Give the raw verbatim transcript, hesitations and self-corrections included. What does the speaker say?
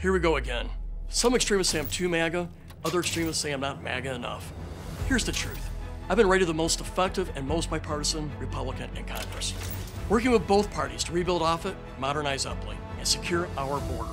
Here we go again. Some extremists say I'm too MAGA, other extremists say I'm not MAGA enough. Here's the truth. I've been rated the most effective and most bipartisan Republican in Congress, working with both parties to rebuild Offutt, modernize Upley, and secure our border.